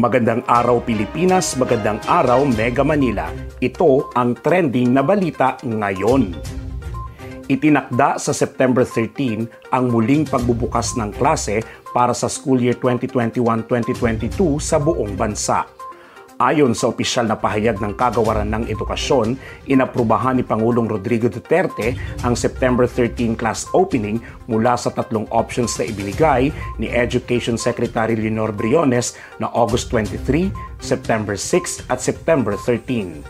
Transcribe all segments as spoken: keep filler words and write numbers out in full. Magandang araw Pilipinas, magandang araw Mega Manila. Ito ang trending na balita ngayon. Itinakda sa September thirteen ang muling pagbubukas ng klase para sa school year twenty twenty-one twenty twenty-two sa buong bansa. Ayon sa opisyal na pahayag ng Kagawaran ng Edukasyon, inaprubahan ni Pangulong Rodrigo Duterte ang September thirteen class opening mula sa tatlong options na ibinigay ni Education Secretary Leonor Briones na August twenty-three, September six at September thirteen.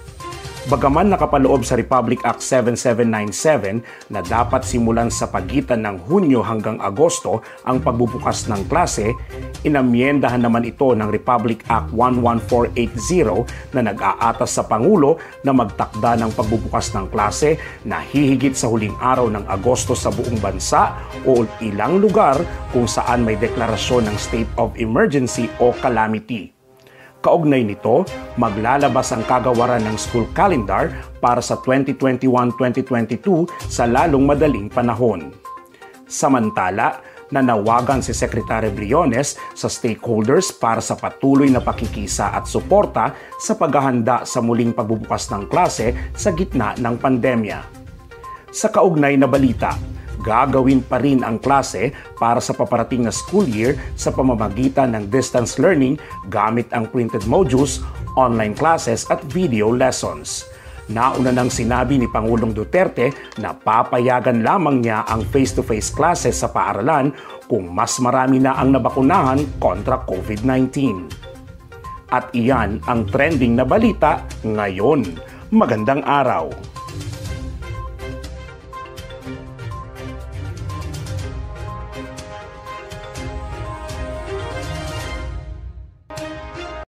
Bagaman nakapaloob sa Republic Act seven seven nine seven na dapat simulan sa pagitan ng Hunyo hanggang Agosto ang pagbubukas ng klase, inamyendahan naman ito ng Republic Act one one four eight zero na nag-aatas sa Pangulo na magtakda ng pagbubukas ng klase na hihigit sa huling araw ng Agosto sa buong bansa o ilang lugar kung saan may deklarasyon ng State of Emergency o Calamity. Kaugnay nito, maglalabas ang Kagawaran ng school calendar para sa twenty twenty-one twenty twenty-two sa lalong madaling panahon. Samantala, nanawagan si Secretary Briones sa stakeholders para sa patuloy na pakikisa at suporta sa paghahanda sa muling pagbubukas ng klase sa gitna ng pandemya. Sa kaugnay na balita, gagawin pa rin ang klase para sa paparating na school year sa pamamagitan ng distance learning gamit ang printed modules, online classes at video lessons. Nauna nang sinabi ni Pangulong Duterte na papayagan lamang niya ang face-to-face classes sa paaralan kung mas marami na ang nabakunahan kontra COVID nineteen. At iyan ang trending na balita ngayon. Magandang araw!